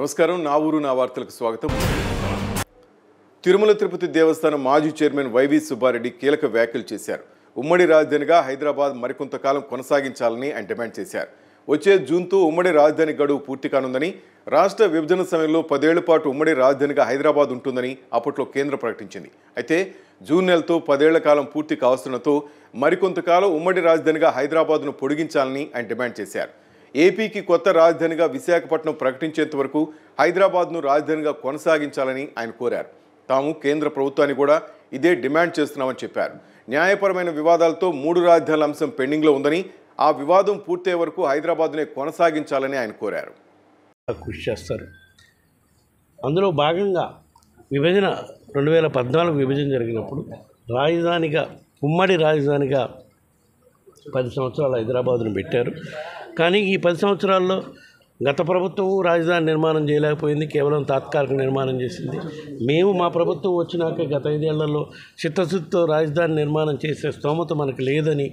నమస్కారం నా ఊరు నా వార్తలకు స్వాగతం. తిరుమల తిరుపతి దేవస్థానం మాజీ చైర్మన్ వైవి సుబ్బారెడ్డి కీలక వ్యాఖ్యలు చేశారు. ఉమ్మడి రాజధానిగా హైదరాబాద్ మరికొంతకాలం కొనసాగించాలని ఆయన డిమాండ్ చేశారు. వచ్చే జూన్తో ఉమ్మడి రాజధాని గడువు పూర్తి కానుందని, రాష్ట్ర విభజన సమయంలో 10 ఏళ్ల పాటు ఉమ్మడి రాజధానిగా హైదరాబాద్ ఉంటుందని అప్పట్లో కేంద్రం ప్రకటించింది. అయితే జూన్ నెలతో 10 ఏళ్ల కాలం పూర్తి కావస్తుండటంతో మరికొంతకాలం ఉమ్మడి రాజధానిగా హైదరాబాద్ను పొడిగించాలని ఆయన డిమాండ్ చేశారు. ఏపీకి కొత్త రాజధానిగా విశాఖపట్నం ప్రకటించేంత వరకు హైదరాబాద్ను రాజధానిగా కొనసాగించాలని ఆయన కోరారు. తాము కేంద్ర ప్రభుత్వాన్ని కూడా ఇదే డిమాండ్ చేస్తున్నామని చెప్పారు. న్యాయపరమైన వివాదాలతో 3 రాజధానుల అంశం పెండింగ్లో ఉందని, ఆ వివాదం పూర్తయ్యే వరకు హైదరాబాద్నే కొనసాగించాలని ఆయన కోరారు. కృషి చేస్తారు. అందులో భాగంగా విభజన 2014 విభజన జరిగినప్పుడు రాజధానిగా ఉమ్మడి రాజధానిగా 10 సంవత్సరాలు హైదరాబాద్ను పెట్టారు. కానీ ఈ 10 సంవత్సరాల్లో గత ప్రభుత్వం రాజధాని నిర్మాణం చేయలేకపోయింది, కేవలం తాత్కాలిక నిర్మాణం చేసింది. మేము మా ప్రభుత్వం వచ్చినాక గత 5 ఏళ్లలో చిత్తశుద్ధితో రాజధాని నిర్మాణం చేసే స్తోమత మనకు లేదని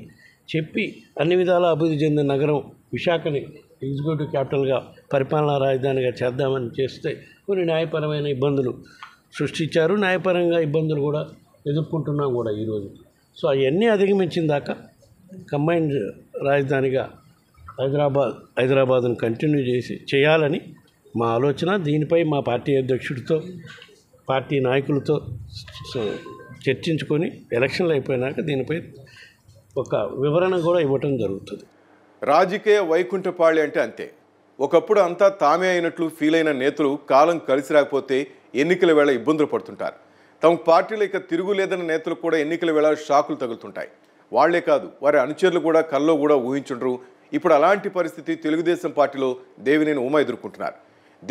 చెప్పి అన్ని విధాలా అభివృద్ధి చెందిన నగరం విశాఖని ఎగ్జిక్యూటివ్ క్యాపిటల్గా పరిపాలనా రాజధానిగా చేద్దామని చేస్తే కొన్ని న్యాయపరమైన ఇబ్బందులు సృష్టించారు. న్యాయపరంగా ఇబ్బందులు కూడా ఎదుర్కొంటున్నాం కూడా ఈరోజు. సో అవన్నీ అధిగమించిన దాకా కంబైన్డ్ రాజధానిగా హైదరాబాద్ను కంటిన్యూ చేయాలని మా ఆలోచన. దీనిపై మా పార్టీ అధ్యక్షుడితో పార్టీ నాయకులతో చర్చించుకొని ఎలక్షన్లు అయిపోయినాక దీనిపై ఒక వివరణ కూడా ఇవ్వటం జరుగుతుంది. రాజకీయ వైకుంఠపాళి అంటే అంతే. ఒకప్పుడు అంతా తామే అయినట్లు ఫీల్ అయిన నేతలు కాలం కలిసి రాకపోతే ఎన్నికల వేళ ఇబ్బందులు పడుతుంటారు. తమ పార్టీలో ఇక తిరుగులేదన్న నేతలు కూడా ఎన్నికల వేళ షాకులు తగులుతుంటాయి. వాళ్లే కాదు, వారి అనుచరులు కూడా కల్లో కూడా ఊహించుండ్రు. ఇప్పుడు అలాంటి పరిస్థితి తెలుగుదేశం పార్టీలో దేవినేని ఉమ ఎదుర్కొంటున్నారు.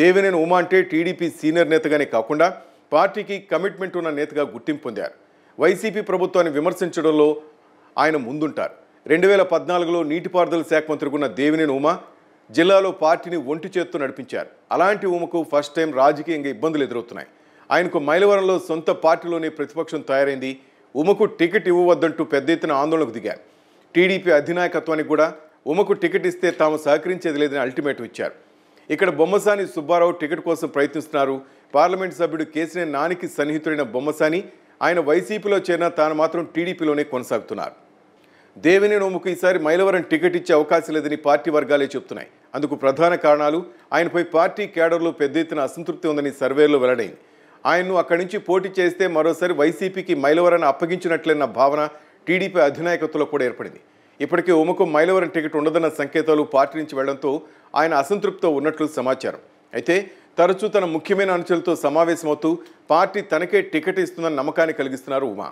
దేవినేని ఉమ అంటే టీడీపీ సీనియర్ నేతగానే కాకుండా పార్టీకి కమిట్మెంట్ ఉన్న నేతగా గుర్తింపు పొందారు. వైసీపీ ప్రభుత్వాన్ని విమర్శించడంలో ఆయన ముందుంటారు. 2014లో నీటిపారుదల శాఖ మంత్రికి ఉన్న దేవినేని ఉమ జిల్లాలో పార్టీని ఒంటి చేత్తో నడిపించారు. అలాంటి ఉమకు ఫస్ట్ టైం రాజకీయంగా ఇబ్బందులు ఎదురవుతున్నాయి. ఆయనకు మైలవరంలో సొంత పార్టీలోనే ప్రతిపక్షం తయారైంది. ఉమకు టికెట్ ఇవ్వవద్దంటూ పెద్ద ఎత్తున ఆందోళనకు దిగారు. టీడీపీ అధినాయకత్వానికి కూడా ఉమకు టికెట్ ఇస్తే తాము సహకరించేది లేదని అల్టిమేటం ఇచ్చారు. ఇక్కడ బొమ్మసాని సుబ్బారావు టికెట్ కోసం ప్రయత్నిస్తున్నారు. పార్లమెంటు సభ్యుడు కేసినేని నానికి సన్నిహితుడైన బొమ్మసాని ఆయన వైసీపీలో చేరిన తాను మాత్రం టీడీపీలోనే కొనసాగుతున్నారు. దేవినేని ఉమకు ఈసారి మైలవరం టికెట్ ఇచ్చే అవకాశం లేదని పార్టీ వర్గాలే చెప్తున్నాయి. అందుకు ప్రధాన కారణాలు ఆయనపై పార్టీ క్యాడర్లో పెద్ద ఎత్తున అసంతృప్తి ఉందని సర్వేలో వెల్లడైంది. ఆయన్ను అక్కడి నుంచి పోటీ చేస్తే మరోసారి వైసీపీకి మైలవరాన్ని అప్పగించినట్లన్న భావన టీడీపీ అధినాయకత్వంలో కూడా ఏర్పడింది. ఇప్పటికే ఉమకు మైలవరం టికెట్ ఉండదన్న సంకేతాలు పార్టీ నుంచి వెళ్లడంతో ఆయన అసంతృప్తితో ఉన్నట్లు సమాచారం. అయితే తరచూ తన ముఖ్యమైన అనుచరులతో సమావేశమవుతూ పార్టీ తనకే టికెట్ ఇస్తుందని నమ్మకాన్ని కలిగిస్తున్నారు ఉమా.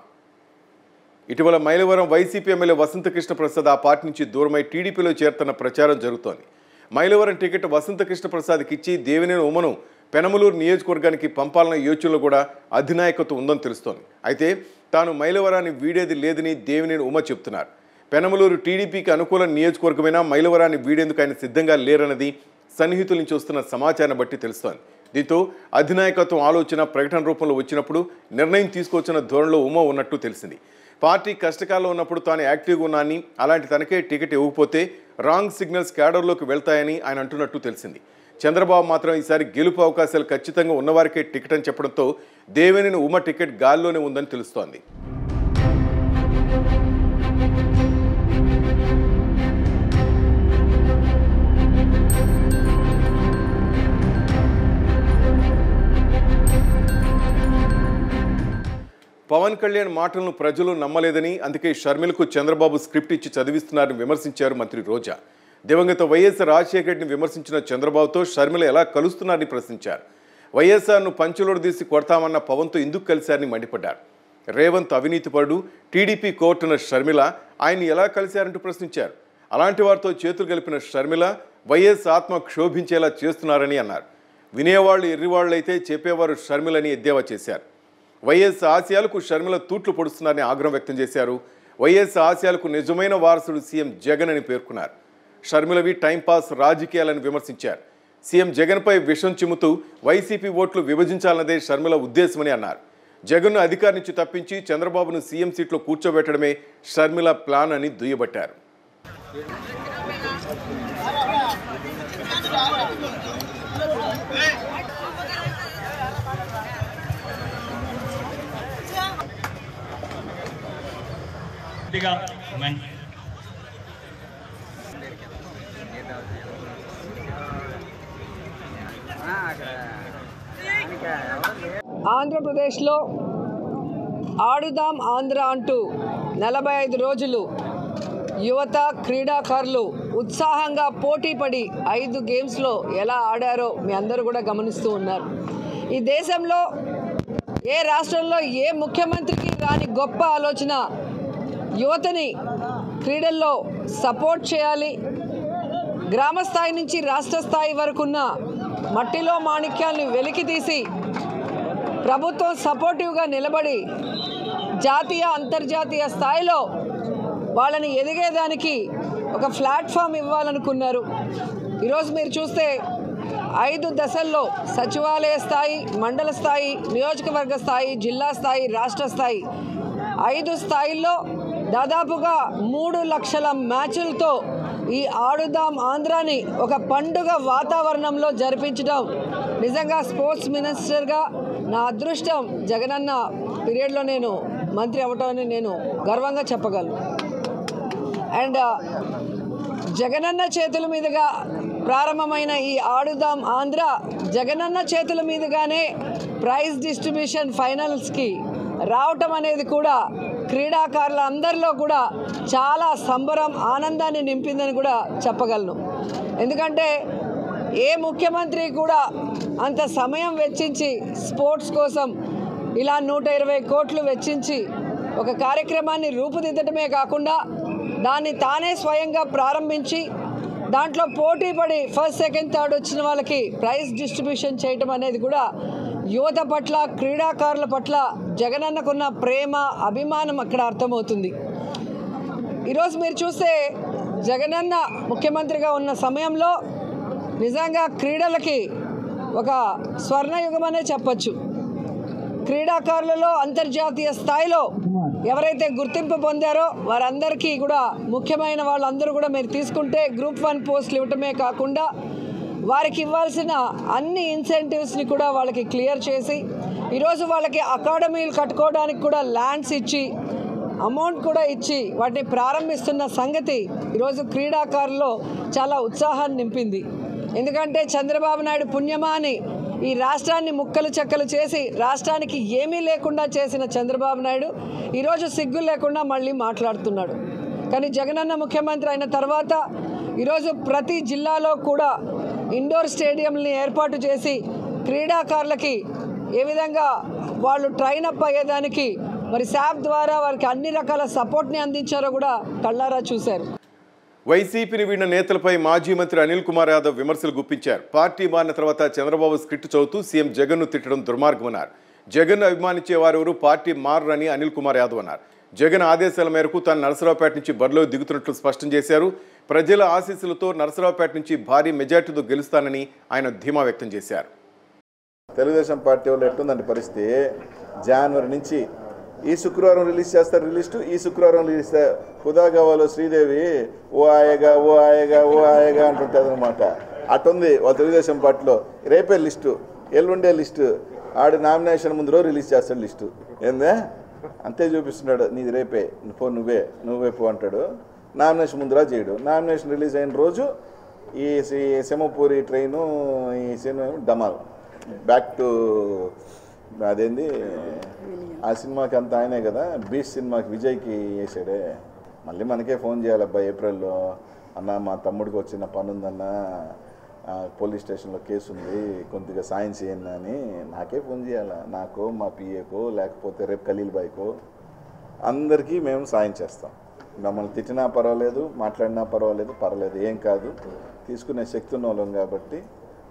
ఇటీవల మైలవరం వైసీపీ ఎమ్మెల్యే వసంతకృష్ణ ప్రసాద్ ఆ పార్టీ నుంచి దూరమై టీడీపీలో చేరుతున్న ప్రచారం జరుగుతోంది. మైలవరం టికెట్ వసంతకృష్ణ ప్రసాద్కి ఇచ్చి దేవినేని ఉమను పెనమలూరు నియోజకవర్గానికి పంపాలన్న యోచనలో కూడా అధినాయకత్వం ఉందని తెలుస్తోంది. అయితే తాను మైలవరాన్ని వీడేది లేదని దేవినేని ఉమ చెప్తున్నారు. పెనమలూరు టీడీపీకి అనుకూల నియోజకవర్గమైన మైలవరాన్ని వీడేందుకు ఆయన సిద్ధంగా లేరన్నది సన్నిహితుల నుంచి వస్తున్న సమాచారాన్ని బట్టి తెలుస్తోంది. దీంతో అధినాయకత్వం ఆలోచన ప్రకటన రూపంలో వచ్చినప్పుడు నిర్ణయం తీసుకొచ్చిన ధోరణిలో ఉమ ఉన్నట్టు తెలిసింది. పార్టీ కష్టకాలంలో ఉన్నప్పుడు తాను యాక్టివ్గా ఉన్నానని, అలాంటి తనకే టికెట్ ఇవ్వకపోతే రాంగ్ సిగ్నల్స్ క్యాడర్లోకి వెళ్తాయని ఆయన అంటున్నట్టు తెలిసింది. చంద్రబాబు మాత్రం ఈసారి గెలుపు అవకాశాలు ఖచ్చితంగా ఉన్నవారికే టికెట్ అని చెప్పడంతో దేవినేని ఉమ టికెట్ గాల్లోనే ఉందని తెలుస్తోంది. పవన్ కళ్యాణ్ మాటలను ప్రజలు నమ్మలేదని, అందుకే షర్మిలకు చంద్రబాబు స్క్రిప్ట్ ఇచ్చి చదివిస్తున్నారని విమర్శించారు మంత్రి రోజా. దివంగత వైఎస్ రాజశేఖర రెడ్డిని విమర్శించిన చంద్రబాబుతో షర్మిల ఎలా కలుస్తున్నారని ప్రశ్నించారు. వైఎస్ఆర్ను పంచులోడదీసి కొడతామన్న పవన్తో ఎందుకు కలిశారని మండిపడ్డారు. రేవంత్ అవినీతిపరుడు, టీడీపీ కోర్టున షర్మిల ఆయన్ని ఎలా కలిశారంటూ ప్రశ్నించారు. అలాంటి వారితో చేతులు కలిపిన షర్మిల వైఎస్ ఆత్మ క్షోభించేలా చేస్తున్నారని అన్నారు. వినేవాళ్ళు ఎర్రివాళ్ళైతే చెప్పేవారు షర్మిలని ఎద్దేవా చేశారు. వైఎస్ ఆశయాలకు షర్మిల తూట్లు పొడుస్తున్నారని ఆగ్రహం వ్యక్తం చేశారు. వైఎస్ ఆశయాలకు నిజమైన వారసుడు సీఎం జగన్ అని పేర్కొన్నారు. షర్మిలవి టైంపాస్ రాజకీయాలను విమర్శించారు. సీఎం జగన్పై విషం చిమ్ముతూ వైసీపీ ఓట్లు విభజించాలన్నదే షర్మిల ఉద్దేశమని అన్నారు. జగన్ను అధికారం నుంచి తప్పించి చంద్రబాబును సీఎం సీట్లో కూర్చోబెట్టడమే షర్మిల ప్లాన్ అని దుయ్యబట్టారు. పూర్తిగా ఆంధ్రప్రదేశ్లో ఆడుదాం ఆంధ్ర అంటూ 45 రోజులు యువత క్రీడాకారులు ఉత్సాహంగా పోటీపడి 5 గేమ్స్లో ఎలా ఆడారో మీ అందరూ కూడా గమనిస్తూ ఉన్నారు. ఈ దేశంలో ఏ రాష్ట్రంలో ఏ ముఖ్యమంత్రికి రాని గొప్ప ఆలోచన యువతని క్రీడల్లో సపోర్ట్ చేయాలి. గ్రామ స్థాయి నుంచి రాష్ట్ర స్థాయి వరకున్న మట్టిలో మాణిక్యాలను వెలికి తీసి ప్రభుత్వం సపోర్టివ్గా నిలబడి జాతీయ అంతర్జాతీయ స్థాయిలో వాళ్ళని ఎదిగేదానికి ఒక ప్లాట్ఫామ్ ఇవ్వాలనుకున్నారు. ఈరోజు మీరు చూస్తే 5 దశల్లో సచివాలయ స్థాయి, మండల స్థాయి, నియోజకవర్గ స్థాయి, జిల్లా స్థాయి, రాష్ట్ర స్థాయి, 5 స్థాయిల్లో దాదాపుగా 3 లక్షల మ్యాచ్లతో ఈ ఆడుదాం ఆంధ్రాని ఒక పండుగ వాతావరణంలో జరిపించడం నిజంగా స్పోర్ట్స్ మినిస్టర్గా నా అదృష్టం. జగనన్న పీరియడ్లో నేను మంత్రి అవ్వటాన్ని నేను గర్వంగా చెప్పగలను. అండ్ జగనన్న చేతుల మీదుగా ప్రారంభమైన ఈ ఆడుదాం ఆంధ్ర జగనన్న చేతుల మీదుగానే ప్రైజ్ డిస్ట్రిబ్యూషన్ ఫైనల్స్కి రావటం అనేది కూడా క్రీడాకారుల అందరిలో కూడా చాలా సంబరం, ఆనందాన్ని నింపిందని కూడా చెప్పగలను. ఎందుకంటే ఏ ముఖ్యమంత్రి కూడా అంత సమయం వెచ్చించి స్పోర్ట్స్ కోసం ఇలా 120 కోట్లు వెచ్చించి ఒక కార్యక్రమాన్ని రూపుదిద్దటమే కాకుండా దాన్ని తానే స్వయంగా ప్రారంభించి దాంట్లో పోటీ పడి ఫస్ట్, సెకండ్, థర్డ్ వచ్చిన వాళ్ళకి ప్రైజ్ డిస్ట్రిబ్యూషన్ చేయటం అనేది కూడా యువత పట్ల, క్రీడాకారుల పట్ల జగనన్నకున్న ప్రేమ, అభిమానం అక్కడ అర్థమవుతుంది. ఈరోజు మీరు చూస్తే జగనన్న ముఖ్యమంత్రిగా ఉన్న సమయంలో నిజంగా క్రీడలకి ఒక స్వర్ణయుగం అనే చెప్పచ్చు. క్రీడాకారులలో అంతర్జాతీయ స్థాయిలో ఎవరైతే గుర్తింపు పొందారో వారందరికీ కూడా ముఖ్యమైన వాళ్ళందరూ కూడా మీరు తీసుకుంటే గ్రూప్ 1 పోస్టులు ఇవ్వటమే కాకుండా వారికి ఇవ్వాల్సిన అన్ని ఇన్సెంటివ్స్ని కూడా వాళ్ళకి క్లియర్ చేసి ఈరోజు వాళ్ళకి అకాడమీలు కట్టుకోవడానికి కూడా ల్యాండ్స్ ఇచ్చి అమౌంట్ కూడా ఇచ్చి వాటిని ప్రారంభిస్తున్న సంగతి ఈరోజు క్రీడాకారుల్లో చాలా ఉత్సాహాన్ని నింపింది. ఎందుకంటే చంద్రబాబు నాయుడు పుణ్యమా అని ఈ రాష్ట్రాన్ని ముక్కలు చెక్కలు చేసి రాష్ట్రానికి ఏమీ లేకుండా చేసిన చంద్రబాబు నాయుడు ఈరోజు సిగ్గు లేకుండా మళ్ళీ మాట్లాడుతున్నాడు. కానీ జగనన్న ముఖ్యమంత్రి అయిన తర్వాత ఈరోజు ప్రతి జిల్లాలో కూడా ఇండోర్ స్టేడియంని ఏర్పాటు చేసి క్రీడాకారులకి ఏ విధంగా వాళ్ళు ట్రైన్ అప్ అయ్యేదానికి మరి శాప్ ద్వారా వారికి అన్ని రకాల సపోర్ట్ని అందించారో కూడా కళ్ళారా చూశారు. వైసీపీని వీడిన నేతలపై మాజీ మంత్రి అనిల్ కుమార్ యాదవ్ విమర్శలు గుప్పించారు. పార్టీ మారిన తర్వాత చంద్రబాబు స్క్రిప్ట్ చదువుతూ సీఎం జగన్ను తిట్టడం దుర్మార్గమన్నారు. జగన్ అభిమానించే వారెవరూ పార్టీ మారరని అనిల్ కుమార్ యాదవ్ అన్నారు. జగన్ ఆదేశాల మేరకు తాను నరసరావుపేట నుంచి బరిలో దిగుతున్నట్లు స్పష్టం చేశారు. ప్రజల ఆశీస్సులతో నరసరావుపేట నుంచి భారీ మెజార్టీతో గెలుస్తానని ఆయన ధీమా వ్యక్తం చేశారు. తెలుగుదేశం పార్టీ వాళ్ళు ఎట్లుందంటే పరిస్థితి, జనవరి నుంచి ఈ శుక్రవారం రిలీజ్ చేస్తారు, రిలీజ్ ఈ శుక్రవారం రిలీజ్ చేస్తారు. హుదాగావాలో శ్రీదేవి ఓ ఆయగా ఓ ఆయగా ఓ ఆయగా అంటుంటుంది అనమాట. అటుంది వాళ్ళ తెలుగుదేశం పార్టీలో. రేపే లిస్టు, ఎల్లుండే లిస్టు, ఆడి నామినేషన్ ముందు రోజు రిలీజ్ చేస్తాడు లిస్టు. ఏందే అంతే చూపిస్తున్నాడు. నీది రేపే, పో నువ్వే, నువ్వే పో అంటాడు. నామినేషన్ ముందురా చేయడు. నామినేషన్ రిలీజ్ అయిన రోజు ఈ సెమపూరి ట్రైను, ఈ సినిమా డమాల్ బ్యాక్ టు అదేంది ఆ సినిమాకి అంతా ఆయనే కదా, బీచ్ సినిమాకి విజయ్కి వేసాడే. మళ్ళీ మనకే ఫోన్ చేయాలి అబ్బాయి ఏప్రిల్లో, అన్న మా తమ్ముడికి వచ్చిన పని ఉందన్న, పోలీస్ స్టేషన్లో కేసు ఉంది, కొద్దిగా సాయం చేయండి అని నాకే ఫోన్ చేయాలి. నాకో మా పిఏకో లేకపోతే రేపు ఖలీల్ బాయ్కో అందరికీ మేము సాయం చేస్తాం. మమ్మల్ని తిట్టినా పర్వాలేదు, మాట్లాడినా పర్వాలేదు, పర్వాలేదు ఏం కాదు, తీసుకునే శక్తి ఉన్న వాళ్ళం కాబట్టి.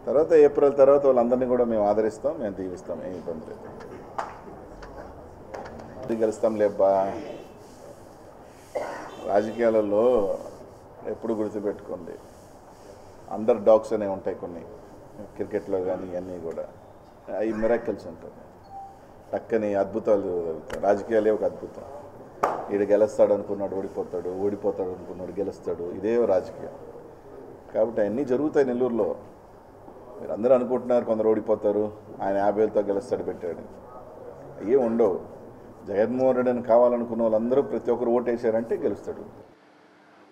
తర్వాత ఏప్రిల్ తర్వాత వాళ్ళందరినీ కూడా మేము ఆదరిస్తాం, మేము దీవిస్తాం, ఏం ఇబ్బంది లేదు, గెలుస్తాం లేబ్బా. రాజకీయాలలో ఎప్పుడు గుర్తుపెట్టుకోండి, అండర్ డాగ్స్ అనేవి ఉంటాయి కొన్ని, క్రికెట్లో కానీ ఇవన్నీ కూడా అవి మిరాకిల్స్ ఉంటాయి, చక్కని అద్భుతాలు. రాజకీయాలే ఒక అద్భుతం. వీడు గెలుస్తాడు అనుకున్నాడు ఓడిపోతాడు, ఓడిపోతాడు అనుకున్నాడు గెలుస్తాడు, ఇదే రాజకీయం. కాబట్టి అన్నీ జరుగుతాయి నెల్లూరులో. మీరు అందరూ అనుకుంటున్నారు కొందరు ఓడిపోతారు, ఆయన 50 గెలుస్తాడు పెట్టాడు, అయ్యే ఉండవు. జగన్మోహన్ రెడ్డి అని కావాలనుకున్న వాళ్ళందరూ ప్రతి ఒక్కరు ఓటేశారంటే గెలుస్తాడు.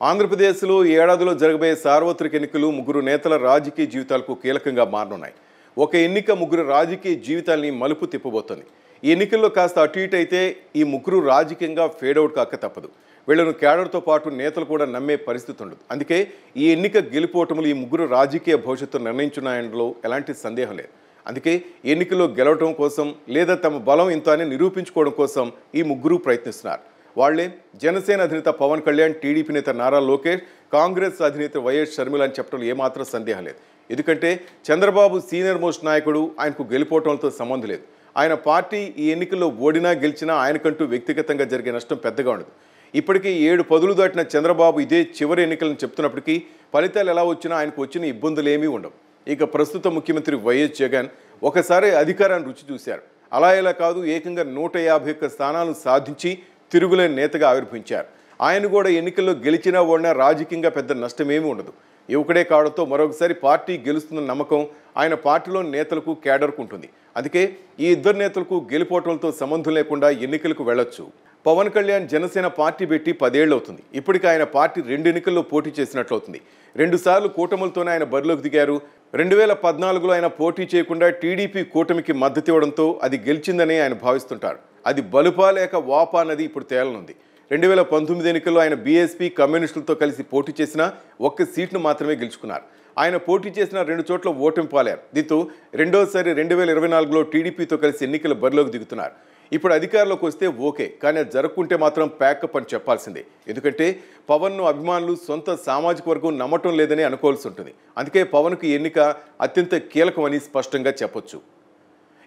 ఆంధ్రప్రదేశ్లో ఏడాదిలో జరగబోయే సార్వత్రిక ఎన్నికలు ముగ్గురు నేతల రాజకీయ జీవితాలకు కీలకంగా మారనున్నాయి. ఒక ఎన్నిక ముగ్గురు రాజకీయ జీవితాల్ని మలుపు తిప్పబోతోంది. ఈ ఎన్నికల్లో కాస్త అటు ఇటు అయితే ఈ ముగ్గురు రాజకీయంగా ఫేడౌట్ కాక తప్పదు. వీళ్ళను క్యాడర్తో పాటు నేతలు కూడా నమ్మే పరిస్థితి ఉండదు. అందుకే ఈ ఎన్నిక గెలుపోటములు ఈ ముగ్గురు రాజకీయ భవిష్యత్తు నిర్ణయించున్నాయనలో ఎలాంటి సందేహం లేదు. అందుకే ఎన్నికల్లో గెలవటం కోసం లేదా తమ బలం ఇంత అని నిరూపించుకోవడం కోసం ఈ ముగ్గురు ప్రయత్నిస్తున్నారు. వాళ్లే జనసేన అధినేత పవన్ కళ్యాణ్, టీడీపీ నేత నారా లోకేష్, కాంగ్రెస్ అధినేత వైఎస్ షర్మిల అని చెప్పడంలో ఏమాత్రం సందేహం లేదు. ఎందుకంటే చంద్రబాబు సీనియర్ మోస్ట్ నాయకుడు, ఆయనకు గెలిపోవడంతో సంబంధం లేదు. ఆయన పార్టీ ఈ ఎన్నికల్లో ఓడినా గెలిచినా ఆయనకంటూ వ్యక్తిగతంగా జరిగే నష్టం పెద్దగా ఉండదు. ఇప్పటికీ 7 పదులు దాటిన చంద్రబాబు ఇదే చివరి ఎన్నికలను చెప్తున్నప్పటికీ ఫలితాలు ఎలా వచ్చినా ఆయనకు వచ్చిన ఇబ్బందులు ఏమీ ఉండవు. ఇక ప్రస్తుత ముఖ్యమంత్రి వైఎస్ జగన్ ఒకసారి అధికారాన్ని రుచి చూశారు. అలా ఇలా కాదు, ఏకంగా 151 స్థానాలను సాధించి తిరుగులేని నేతగా ఆవిర్భవించారు. ఆయన కూడా ఎన్నికల్లో గెలిచినా ఓడినా రాజకీయంగా పెద్ద నష్టమేమీ ఉండదు. యువకుడే కావడంతో మరొకసారి పార్టీ గెలుస్తున్న నమ్మకం ఆయన పార్టీలోని నేతలకు, క్యాడర్కు ఉంటుంది. అందుకే ఈ ఇద్దరు నేతలకు గెలిపోవటంతో సంబంధం లేకుండా ఎన్నికలకు వెళ్ళొచ్చు. పవన్ కళ్యాణ్ జనసేన పార్టీ పెట్టి 10 ఏళ్ళు అవుతుంది. ఇప్పటికీ ఆయన పార్టీ 2 ఎన్నికల్లో పోటీ చేసినట్లు అవుతుంది. 2 సార్లు కూటములతోనే ఆయన బరిలోకి దిగారు. 2014లో ఆయన పోటీ చేయకుండా టీడీపీ కూటమికి మద్దతు ఇవ్వడంతో అది గెలిచిందని ఆయన భావిస్తుంటారు. అది బలుపా లేక వాపా అన్నది ఇప్పుడు తేలనుంది. 2019 ఎన్నికల్లో ఆయన బీఎస్పీ, కమ్యూనిస్టులతో కలిసి పోటీ చేసిన 1 సీట్ను మాత్రమే గెలుచుకున్నారు. ఆయన పోటీ చేసిన 2 చోట్ల ఓటమి పాలారు. దీంతో రెండోసారి 2024లో టీడీపీతో కలిసి ఎన్నికల బరిలోకి దిగుతున్నారు. ఇప్పుడు అధికారంలోకి వస్తే ఓకే, కానీ అది జరగకుంటే మాత్రం ప్యాకప్ అని చెప్పాల్సిందే. ఎందుకంటే పవన్ను అభిమానులు, సొంత సామాజిక వర్గం నమ్మటం లేదని అనుకోవాల్సి ఉంటుంది. అందుకే పవన్కు ఎన్నిక అత్యంత కీలకమని స్పష్టంగా చెప్పొచ్చు.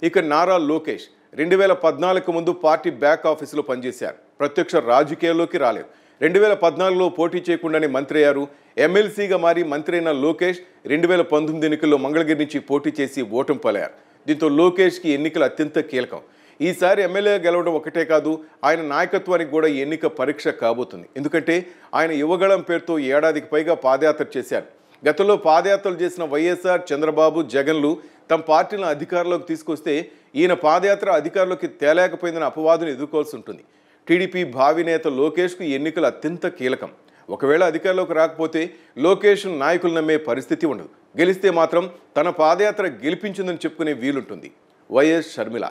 ఇక నారా లోకేష్ 2014 ముందు పార్టీ బ్యాక్ ఆఫీసులో పనిచేశారు. ప్రత్యక్ష రాజకీయాల్లోకి రాలేదు. 2014లో పోటీ చేయకుండానే మంత్రి అయ్యారు. ఎమ్మెల్సీగా మారి మంత్రి అయిన లోకేష్ 2019 ఎన్నికల్లో మంగళగిరి నుంచి పోటీ చేసి ఓటమి పాలయ్యారు. దీంతో లోకేష్కి ఎన్నికలు అత్యంత కీలకం. ఈసారి ఎమ్మెల్యే గెలవడం ఒకటే కాదు, ఆయన నాయకత్వానికి కూడా ఎన్నిక పరీక్ష కాబోతుంది. ఎందుకంటే ఆయన యువగళం పేరుతో 1 ఏడాదికి పైగా పాదయాత్ర చేశారు. గతంలో పాదయాత్రలు చేసిన వైఎస్ఆర్, చంద్రబాబు, జగన్లు తమ పార్టీలను అధికారంలోకి తీసుకొస్తే ఈయన పాదయాత్ర అధికారంలోకి తేలేకపోయిందనే అపవాదును ఎదుర్కోవాల్సి ఉంటుంది. టీడీపీ భావి నేత లోకేష్కు ఈ ఎన్నికలు అత్యంత కీలకం. ఒకవేళ అధికారంలోకి రాకపోతే లోకేష్ నాయకులు నమ్మే పరిస్థితి ఉండదు. గెలిస్తే మాత్రం తన పాదయాత్ర గెలిపించిందని చెప్పుకునే వీలుంటుంది. వైఎస్ షర్మిల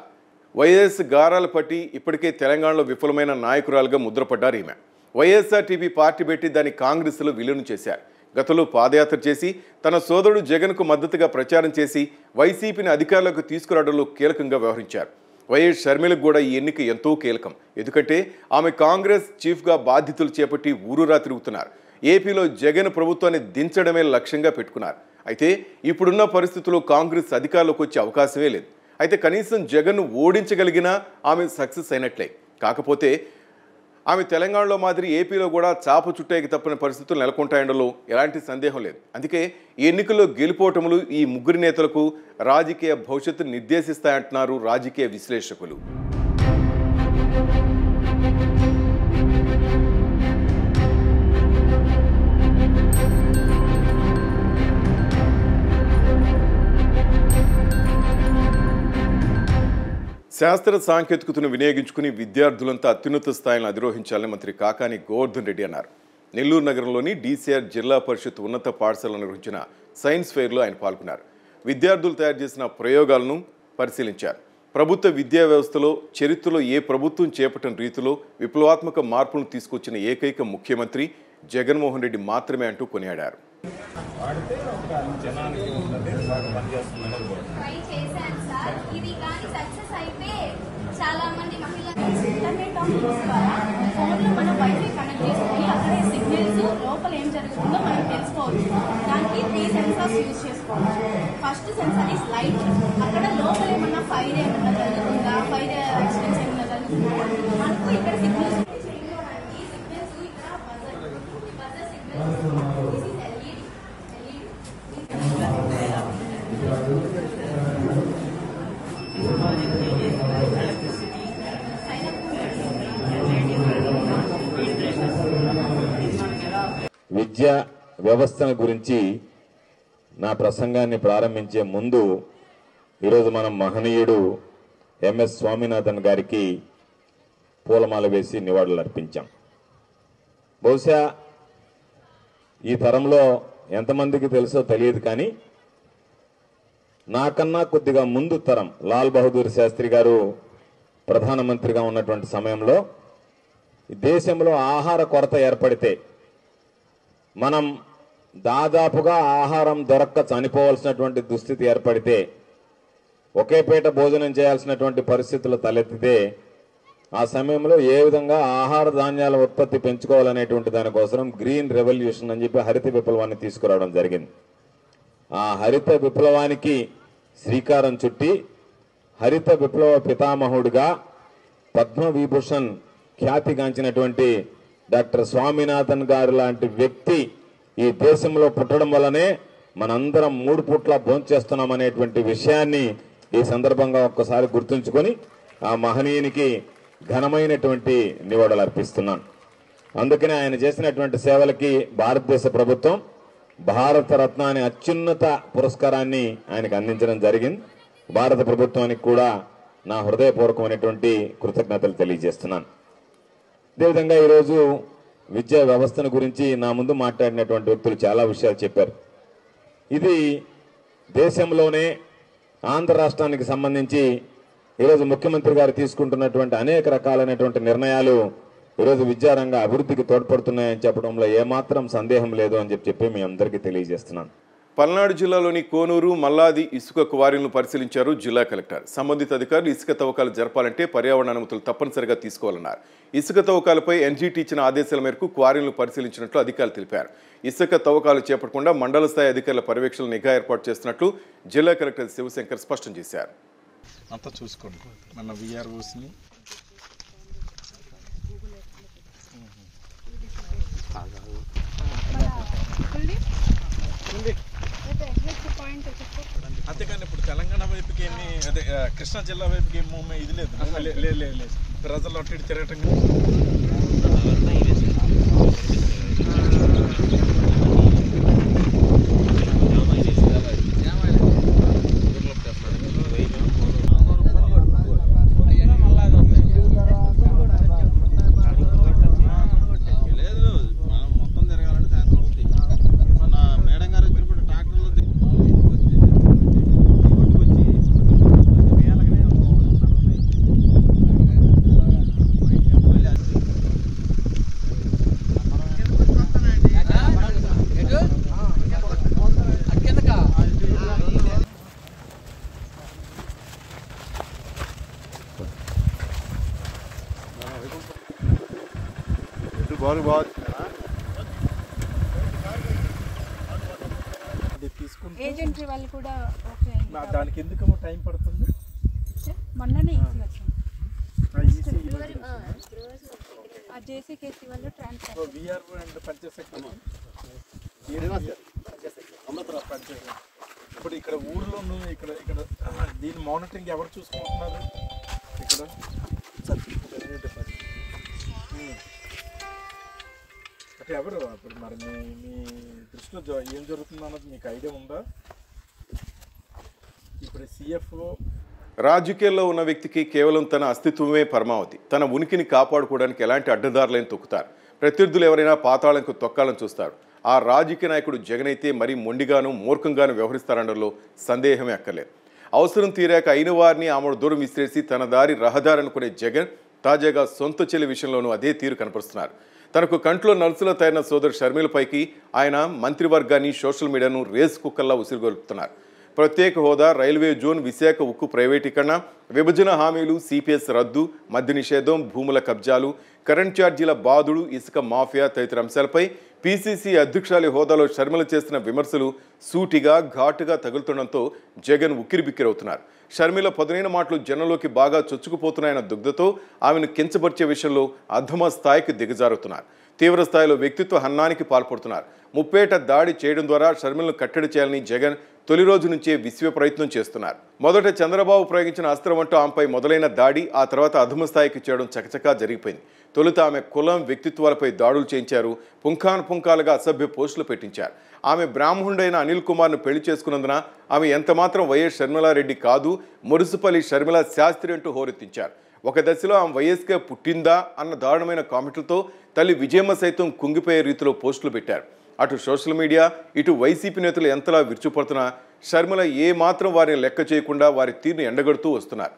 వైఎస్ గారాలు పట్టి ఇప్పటికే తెలంగాణలో విఫలమైన నాయకురాలుగా ముద్రపడ్డారు. ఈమె వైఎస్ఆర్టీపీ పార్టీ పెట్టి దాన్ని కాంగ్రెస్లో విలీనం చేశారు. గతంలో పాదయాత్ర చేసి తన సోదరుడు జగన్కు మద్దతుగా ప్రచారం చేసి వైసీపీని అధికారులకు తీసుకురావడంలో కీలకంగా వ్యవహరించారు. వైఎస్ షర్మిలకు కూడా ఈ ఎన్నిక ఎంతో కీలకం. ఎందుకంటే ఆమె కాంగ్రెస్ చీఫ్గా బాధ్యతలు చేపట్టి ఊరూరా తిరుగుతున్నారు. ఏపీలో జగన్ ప్రభుత్వాన్ని దించడమే లక్ష్యంగా పెట్టుకున్నారు. అయితే ఇప్పుడున్న పరిస్థితుల్లో కాంగ్రెస్ అధికారంలోకి వచ్చే అవకాశమే లేదు. అయితే కనీసం జగన్ను ఓడించగలిగినా ఆమె సక్సెస్ అయినట్లే. కాకపోతే ఆమె తెలంగాణలో మాదిరి ఏపీలో కూడా చాప చుట్టేకి తప్పని పరిస్థితులు నెలకొంటాయడంలో ఎలాంటి సందేహం లేదు. అందుకే ఎన్నికల్లో గెలుపోవటములు ఈ ముగ్గురు నేతలకు రాజకీయ భవిష్యత్తు నిర్దేశిస్తాయంటున్నారు రాజకీయ విశ్లేషకులు. శాస్త్ర సాంకేతికతను వినియోగించుకుని విద్యార్థులంతా అత్యున్నత స్థాయిని అధిరోహించాలని మంత్రి కాకాని గోవర్ధన్ రెడ్డి అన్నారు. నెల్లూరు నగరంలోని డీసీఆర్ జిల్లా పరిషత్ ఉన్నత పాఠశాలలో నిర్వహించిన సైన్స్ ఫెయిర్లో ఆయన పాల్గొన్నారు. విద్యార్థులు తయారు చేసిన ప్రయోగాలను పరిశీలించారు. ప్రభుత్వ విద్యా వ్యవస్థలో చరిత్రలో ఏ ప్రభుత్వం చేపట్టిన రీతిలో విప్లవాత్మక మార్పులను తీసుకొచ్చిన ఏకైక ముఖ్యమంత్రి జగన్మోహన్ రెడ్డి మాత్రమే అంటూ కొనియాడారు. చాలా మంది మహిళలు ఇంటర్నెట్ ఆఫ్ థింగ్స్ ద్వారా ఫోన్లో మనం వైఫై కనెక్ట్ చేసుకుని అక్కడే సిగ్నల్స్ లోపల ఏం జరుగుతుందో మనం తెలుసుకోవచ్చు. దానికి 3 సెన్సార్స్ యూజ్ చేసుకోవచ్చు. First sensor is light. అక్కడ లోపల ఏమన్నా ఫైర్ ఏమన్నా జరుగుతుందా, ఫైర్ యాక్సిడెంట్స్ ఏమన్నా జరుగుతుందా మనకు ఇక్కడ సిగ్నల్స్ చేయడానికి సిగ్నల్స్ ఇక్కడ బజర్ సిగ్నల్స్ విద్యా వ్యవస్థను గురించి నా ప్రసంగాన్ని ప్రారంభించే ముందు ఈరోజు మనం మహనీయుడు ఎంఎస్ స్వామినాథన్ గారికి పూలమాల వేసి నివాళులు అర్పించాం. బహుశా ఈ తరంలో ఎంతమందికి తెలుసో తెలియదు కానీ నాకన్నా కొద్దిగా ముందు తరం లాల్ బహదూర్ శాస్త్రి గారు ప్రధానమంత్రిగా ఉన్నటువంటి సమయంలో దేశంలో ఆహార కొరత ఏర్పడితే మనం దాదాపుగా ఆహారం దొరక్క చనిపోవాల్సినటువంటి దుస్థితి ఏర్పడితే ఒకే పేట భోజనం చేయాల్సినటువంటి పరిస్థితులు తలెత్తితే ఆ సమయంలో ఏ విధంగా ఆహార ధాన్యాల ఉత్పత్తి పెంచుకోవాలనేటువంటి దానికోసం గ్రీన్ రెవల్యూషన్ అని చెప్పి హరిత విప్లవాన్ని తీసుకురావడం జరిగింది. ఆ హరిత విప్లవానికి శ్రీకారం చుట్టి హరిత విప్లవ పితామహుడిగా పద్మ విభూషణ్ ఖ్యాతిగాంచినటువంటి డాక్టర్ స్వామినాథన్ గారు లాంటి వ్యక్తి ఈ దేశంలో పుట్టడం వల్లనే మనందరం మూడు పూట్ల భోంచేస్తున్నాం అనేటువంటి విషయాన్ని ఈ సందర్భంగా ఒక్కసారి గుర్తుంచుకొని ఆ మహనీయునికి ఘనమైనటువంటి నివాళులు అర్పిస్తున్నాను. అందుకనే ఆయన చేసినటువంటి సేవలకి భారతదేశ ప్రభుత్వం భారతరత్న అనే అత్యున్నత పురస్కారాన్ని ఆయనకు అందించడం జరిగింది. భారత ప్రభుత్వానికి కూడా నా హృదయపూర్వకమైనటువంటి కృతజ్ఞతలు తెలియజేస్తున్నాను. అదేవిధంగా ఈరోజు విద్యా వ్యవస్థను గురించి నా ముందు మాట్లాడినటువంటి వ్యక్తులు చాలా విషయాలు చెప్పారు. ఇది దేశంలోనే ఆంధ్ర రాష్ట్రానికి సంబంధించి ఈరోజు ముఖ్యమంత్రి గారు తీసుకుంటున్నటువంటి అనేక రకాలైనటువంటి నిర్ణయాలు ఈరోజు విద్యారంగ అభివృద్ధికి తోడ్పడుతున్నాయని చెప్పడంలో ఏమాత్రం సందేహం లేదు అని చెప్పి మీ అందరికీ తెలియజేస్తున్నాను. పల్నాడు జిల్లాలోని కోనూరు, మల్లాది ఇసుక క్వారీలను పరిశీలించారు జిల్లా కలెక్టర్. సంబంధిత అధికారులు ఇసుక తవ్వకాలు జరపాలంటే పర్యావరణ అనుమతులు తప్పనిసరిగా తీసుకోవాలన్నారు. ఇసుక తవ్వకాలపై NGT ఇచ్చిన ఆదేశాల మేరకు క్వారీలను పరిశీలించినట్లు అధికారులు తెలిపారు. ఇసుక తవ్వకాలు చేపట్టకుండా మండల స్థాయి అధికారుల పర్యవేక్షణ నిఘా ఏర్పాటు చేస్తున్నట్లు జిల్లా కలెక్టర్ శివశంకర్ స్పష్టం చేశారు. అంతా చూసుకోండి మన విఆర్ఓస్ని అంతేకాని ఇప్పుడు తెలంగాణ వైపుకి ఏమి అదే కృష్ణా జిల్లా వైపుకి ఏమి ఇది లేదు. ప్రజలు అటు ఇటు తిరగటం దానికి ఎందుకు టైం పడుతుంది? మొన్ననే ఇప్పుడు ఇక్కడ ఊర్లో ఇక్కడ ఇక్కడ దీని మానిటరింగ్ ఎవరు చూసుకుంటున్నారు? ఇక్కడ అంటే ఎవరు అప్పుడు మరి మీ మీ దృష్టిలో ఏం జరుగుతుందో అన్నది మీకు ఐడియా ఉందా? ఇప్పుడు CFO రాజకీయాల్లో ఉన్న వ్యక్తికి కేవలం తన అస్తిత్వమే పరమావధి. తన ఉనికిని కాపాడుకోవడానికి ఎలాంటి అడ్డదారులైన తొక్కుతారు. ప్రత్యర్థులు ఎవరైనా పాతాళంకు తొక్కాలని చూస్తారు. ఆ రాజకీయ నాయకుడు జగన్ అయితే మరీ మొండిగాను మూర్ఖంగాను వ్యవహరిస్తారనడంలో సందేహమే అక్కర్లేదు. అవసరం తీరాక అయిన వారిని ఆమెడు దూరం విసిరేసి తన దారి రహదారి అనుకునే జగన్ తాజాగా సొంత చెల్లి విషయంలోనూ అదే తీరు కనపరుస్తున్నారు. తనకు కంట్లో నలుసులో తయారైన సోదరు షర్మిలపైకి ఆయన మంత్రివర్గాన్ని, సోషల్ మీడియాను రేసు కుక్కల్లా ఉసిరుగొలుపుతున్నారు. ప్రత్యేక హోదా, రైల్వే జోన్, విశాఖ ఉక్కు ప్రైవేటీకరణ, విభజన హామీలు, CPS రద్దు, మద్య నిషేధం, భూముల కబ్జాలు, కరెంట్ ఛార్జీల బాధుడు, ఇసుక మాఫియా తదితర అంశాలపై PCC అధ్యక్షురాలి హోదాలో షర్మిల చేసిన విమర్శలు సూటిగా, ఘాటుగా తగులుతుండటంతో జగన్ ఉక్కిరిబిక్కిరవుతున్నారు. షర్మిల పదునైన మాటలు జనంలోకి బాగా చొచ్చుకుపోతున్నాయన్న దుగ్ధతో ఆమెను కించపరిచే విషయంలో అధమ స్థాయికి దిగజారుతున్నారు. తీవ్ర స్థాయిలో వ్యక్తిత్వ హనానికి పాల్పడుతున్నారు. ముప్పేట దాడి చేయడం ద్వారా షర్మిలను కట్టడి చేయాలని జగన్ తొలి రోజు నుంచే విశ్వ ప్రయత్నం చేస్తున్నారు. మొదట చంద్రబాబు ప్రయోగించిన అస్త్రం అంటూ ఆమెపై మొదలైన దాడి ఆ తర్వాత అధమ స్థాయికి చేయడం చకచకా జరిగిపోయింది. తొలుత ఆమె కులం, వ్యక్తిత్వాలపై దాడులు చేయించారు. పుంఖానుపుంఖాలుగా అసభ్య పోస్టులు పెట్టించారు. ఆమె బ్రాహ్మణుడైన అనిల్ కుమార్ను పెళ్లి చేసుకున్నందున ఆమె ఎంతమాత్రం YS షర్మిలారెడ్డి కాదు, మురుసుపల్లి షర్మిల శాస్త్రి అంటూ హోరెత్తించారు. ఒక దశలో ఆమె వయస్కే పుట్టిందా అన్న దారుణమైన కామెంట్లతో తల్లి విజయమ్మ సైతం కుంగిపోయే రీతిలో పోస్టులు పెట్టారు. అటు సోషల్ మీడియా ఇటు వైసీపీ నేతలు ఎంతలా విరుచుపడుతున్నా షర్మిల ఏమాత్రం వారిని లెక్క చేయకుండా వారి తీరును ఎండగడుతూ వస్తున్నారు.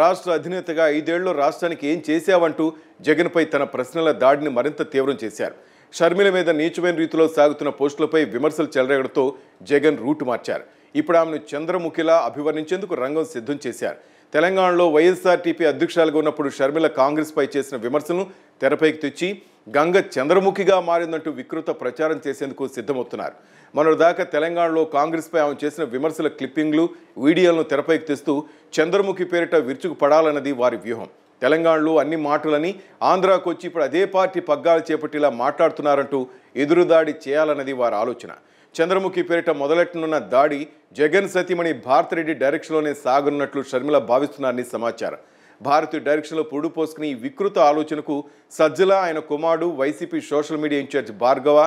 రాష్ట్ర అధినేతగా 5 ఏళ్లలో రాష్ట్రానికి ఏం చేశావంటూ జగన్పై తన ప్రశ్నల దాడిని మరింత తీవ్రం చేశారు. షర్మిల మీద నీచమైన రీతిలో సాగుతున్న పోస్టులపై విమర్శలు చెలరేగడంతో జగన్ రూట్ మార్చారు. ఇప్పుడు ఆమెను చంద్రముఖిలా అభివర్ణించేందుకు రంగం సిద్ధం చేశారు. తెలంగాణలో వైఎస్ఆర్టీపీ అధ్యక్షురాలుగా ఉన్నప్పుడు షర్మిల కాంగ్రెస్పై చేసిన విమర్శలను తెరపైకి తెచ్చి గంగ చంద్రముఖిగా మారిందంటూ వికృత ప్రచారం చేసేందుకు సిద్ధమవుతున్నారు. మరోదాకా తెలంగాణలో కాంగ్రెస్పై ఆమె చేసిన విమర్శల క్లిప్పింగ్లు, వీడియోలను తెరపైకి తెస్తూ చంద్రముఖి పేరిట విరుచుకుపడాలన్నది వారి వ్యూహం. తెలంగాణలో అన్ని మాటలని ఆంధ్రాకు వచ్చి ఇప్పుడు అదే పార్టీ పగ్గాలు చేపట్టేలా మాట్లాడుతున్నారంటూ ఎదురుదాడి చేయాలన్నది వారి ఆలోచన. చంద్రముఖి పేరిట మొదలెట్టనున్న దాడి జగన్ సతీమణి భారతిరెడ్డి డైరెక్షన్లోనే సాగనున్నట్లు షర్మిల భావిస్తున్నారని సమాచారం. భారతి డైరెక్షన్లో పొడు పోసుకుని వికృత ఆలోచనకు సజ్జల, ఆయన కుమారుడు, YCP social media incharge Bhargava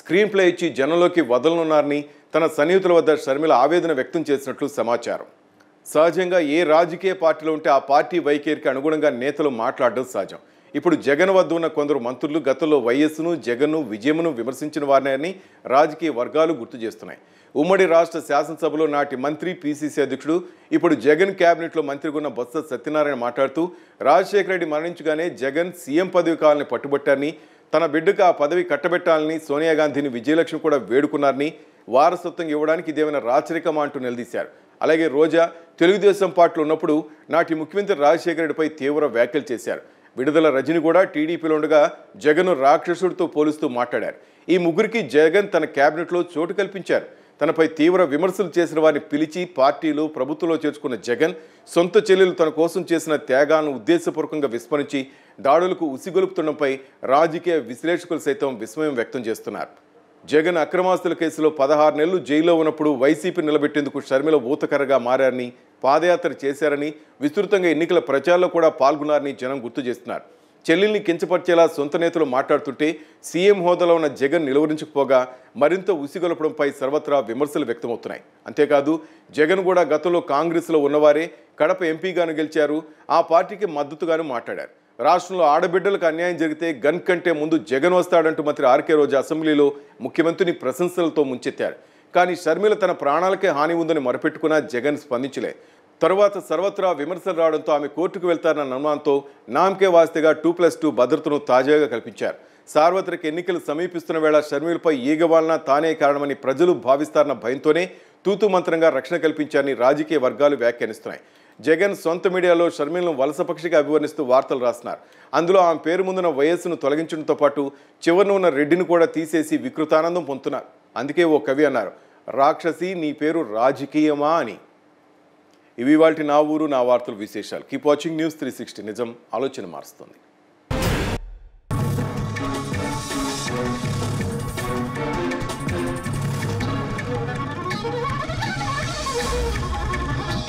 screenplay ఇచ్చి జనంలోకి వదలనున్నారని తన సన్నిహితుల వద్ద షర్మిల ఆవేదన వ్యక్తం చేసినట్లు సమాచారం. సహజంగా ఏ రాజకీయ పార్టీలో ఉంటే ఆ పార్టీ వైఖరికి అనుగుణంగా నేతలు మాట్లాడడం సహజం. ఇప్పుడు జగన్ వద్ద ఉన్న కొందరు మంత్రులు గతంలో వైఎస్ను, జగన్ను, విజయమును విమర్శించిన వారిని రాజకీయ వర్గాలు గుర్తు చేస్తున్నాయి. ఉమ్మడి రాష్ట్ర శాసనసభలో నాటి మంత్రి, పీసీసీ అధ్యక్షుడు, ఇప్పుడు జగన్ క్యాబినెట్లో మంత్రిగా ఉన్న బొత్స సత్యనారాయణ మాట్లాడుతూ రాజశేఖర రెడ్డి మరణించగానే జగన్ సీఎం పదవి కావాలని పట్టుబట్టారని, తన బిడ్డకు ఆ పదవి కట్టబెట్టాలని సోనియా గాంధీని, విజయలక్ష్మి కూడా వేడుకున్నారని, వారసత్వం ఇవ్వడానికి ఇదేమైనా రాచరికమా అంటూ నిలదీశారు. అలాగే రోజా తెలుగుదేశం పార్టీలో ఉన్నప్పుడు నాటి ముఖ్యమంత్రి రాజశేఖర రెడ్డిపై తీవ్ర వ్యాఖ్యలు చేశారు. విడుదల రజని కూడా టీడీపీలో ఉండగా జగన్ రాక్షసుడితో పోలుస్తూ మాట్లాడారు. ఈ ముగ్గురికి జగన్ తన క్యాబినెట్లో చోటు కల్పించారు. తనపై తీవ్ర విమర్శలు చేసిన వారిని పిలిచి పార్టీలు, ప్రభుత్వంలో చేర్చుకున్న జగన్ సొంత చెల్లెలు తన కోసం చేసిన త్యాగాలను ఉద్దేశపూర్వకంగా విస్మరించి దాడులకు ఉసిగొలుపుతుండడంపై రాజకీయ విశ్లేషకులు సైతం విస్మయం వ్యక్తం చేస్తున్నారు. జగన్ అక్రమాస్తుల కేసులో 16 నెలలు జైల్లో ఉన్నప్పుడు వైసీపీ నిలబెట్టేందుకు షర్మిల ఊతకరగా మారారని, పాదయాత్ర చేశారని, విస్తృతంగా ఎన్నికల ప్రచారంలో కూడా పాల్గొన్నారని జనం గుర్తు చేస్తున్నారు. చెల్లెల్ని కించపరిచేలా సొంత నేతలు మాట్లాడుతుంటే సీఎం హోదాలో ఉన్న జగన్ నిలువరించకపోగా మరింత ఉసిగొలపడంపై సర్వత్రా విమర్శలు వ్యక్తమవుతున్నాయి. అంతేకాదు జగన్ కూడా గతంలో కాంగ్రెస్లో ఉన్నవారే, కడప ఎంపీగాను గెలిచారు, ఆ పార్టీకి మద్దతుగాను మాట్లాడారు. రాష్ట్రంలో ఆడబిడ్డలకు అన్యాయం జరిగితే గన్ కంటే ముందు జగన్ వస్తాడంటూ మంత్రి ఆర్కే రోజు అసెంబ్లీలో ముఖ్యమంత్రిని ప్రశంసలతో ముంచెత్తారు. కానీ షర్మిల తన ప్రాణాలకే హాని ఉందని మొరపెట్టుకున్నా జగన్ స్పందించలే. తరువాత సర్వత్రా విమర్శలు రావడంతో ఆమె కోర్టుకు వెళ్తారన్న అనుమానంతో నామకే వాస్తేగా 2+2 భద్రతను తాజాగా కల్పించారు. సార్వత్రిక ఎన్నికలు సమీపిస్తున్న వేళ షర్మిలపై ఈగవాలన తానే కారణమని ప్రజలు భావిస్తారన్న భయంతోనే తూతు మంత్రంగా రక్షణ కల్పించారని రాజకీయ వర్గాలు వ్యాఖ్యానిస్తున్నాయి. జగన్ సొంత మీడియాలో షర్మిలను వలసపక్షిగా అభివర్ణిస్తూ వార్తలు రాస్తున్నారు. అందులో ఆమె పేరు ముందున్న వయస్సును తొలగించడంతో పాటు చివరిన ఉన్న రెడ్డిని కూడా తీసేసి వికృతానందం పొందుతున్నారు. అందుకే ఓ కవి అన్నారు, రాక్షసి నీ పేరు రాజకీయమా అని. ఇవి వాటి నా ఊరు నా వార్తల విశేషాలు. Keep watching News 360. నిజం ఆలోచన మారుస్తుంది.